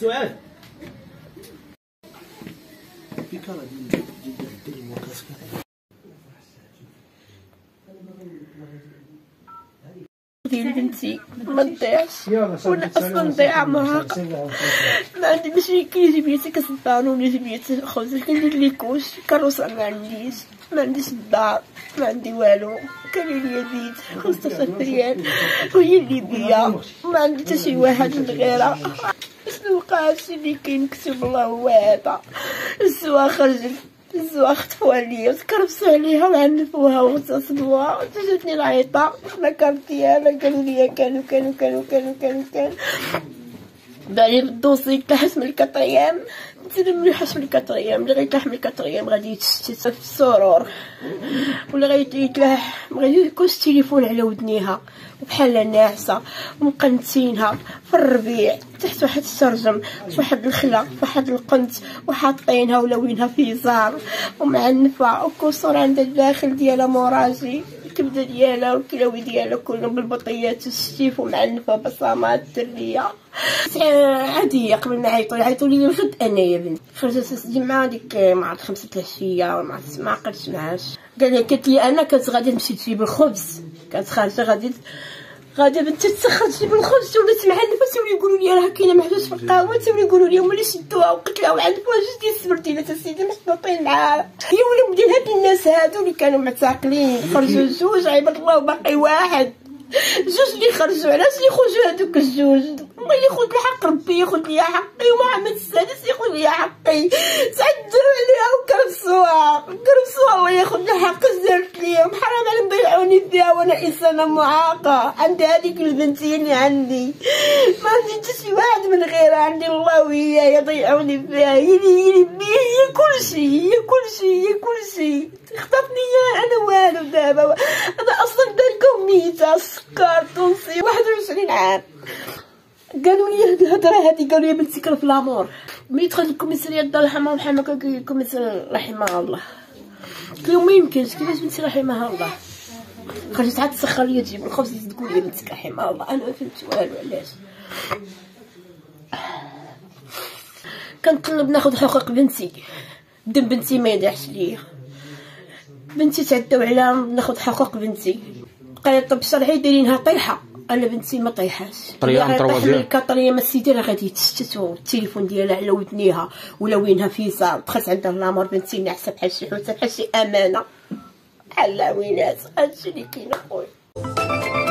سؤال الفكره ديال الدرب وكاسكا ديال بنتي ما تضيعش، وانا اصلا ضيعه مرهقه، ما عندي باش كيجي بيتي كسبانو ولا جبيت خبز كندير لي كوش كروسه ما عنديش، ما عنديش الدار، ما عندي والو، كاين ليا بيت 5 ريال وهي اللي بيا، ما عندي حتى شي واحد من غيرها، نلقى هادشي اللي كاين كتب الله هو هذا، الزوا خرجت الزوا خطفو عليا وتكربسو عليها وعنفوها وغتصبوها حتى جاتني العيطة فكرت ديالها قالو ليا كانو كانو كانو كانو كانو كانو بالي بالدوسي تحت من 4 أيام انت مليحش من 4 أيام اللي غيتلاح من 4 أيام غادي يتشتي في السرور ولا غادي يتلاح غادي يكون التليفون على ودنيها وبحال ناعسه ومقنتينها في الربيع تحت واحد السرجم في واحد الخلا في واحد القنت وحاطينها ولوينها في زار ومعنفه وكسور عند الداخل ديالها موراجي الكبده ديالها والكلاوي ديالها كلهم بالبطيات والشتيف ومعنفه بصمات الدريه عاديه. قبل ما عيطوا لي وجد انايا بنتي خرجت الجمعه ديك مع 5 العشيه ولا ما عقلتش معاش قال لي قالت لي انا كنت غادي نمشي تجيب الخبز كتخرج غادي بنتي تسخر تجيب الخبز ولا تمعنفه تولي يقولوا لي راه كاينه محبوس في القهوه تولي يقولوا لي هما اللي شدوها وقتلها وعنفوها جوج ديال السبرديلات سيدي محطوطين معاها هي ولاو مدير هاد الناس هادو اللي كانوا معتقلين خرجوا زوج عباد الله وباقي واحد جوج اللي خرجوا علاش اللي خرجوا هادوك الجوج هما اللي خود الحق ربي ياخد ليا حقي ومحمد السادس ياخد ليا حقي سعد دروا عليها وكربسوها كربسوها الله ياخد لها حق زرت ليهم حرام على مضيعوني فيها وانا انسانه معاقه عندي هذيك البنتي اللي عندي ما عندي حتى شي واحد من غيرها عندي الله وهي ضيعوني فيها هي كلشي هي كلشي خطاتني انا والو دابا انا اصلا دايكم ميته سكر تونسي 21 عام قالوا لي هاد الهضره هادي قالوا لي بنتي كرا في لامور ملي دخلت الكوميساريه الله يرحمها ومحماك الكوميسار رحمها الله قلت لهم ما يمكنش كيفاش بنتي رحمها الله خرجت عاد تسخر لي تجيب الخبز اللي تقول لي بنتك رحمها الله انا ما فهمت والو علاش كنطلب ناخذ حقوق بنتي دم بنتي ما يضيعش ليا بنتي تعداو عليها ناخذ حقوق بنتي بقى الطب الشرعي دايرينها طيحه انا بنتي ما طيحاش طريان طروازيام كطريه ما سيدي راه غادي يتشتت التليفون ديالها على ودنيها ولا وينها في زار دخلت عندها لامور بنتي نعسه بحال شي حوته بحال شي امانه بحال العوينات هادشي اللي كاين اخويا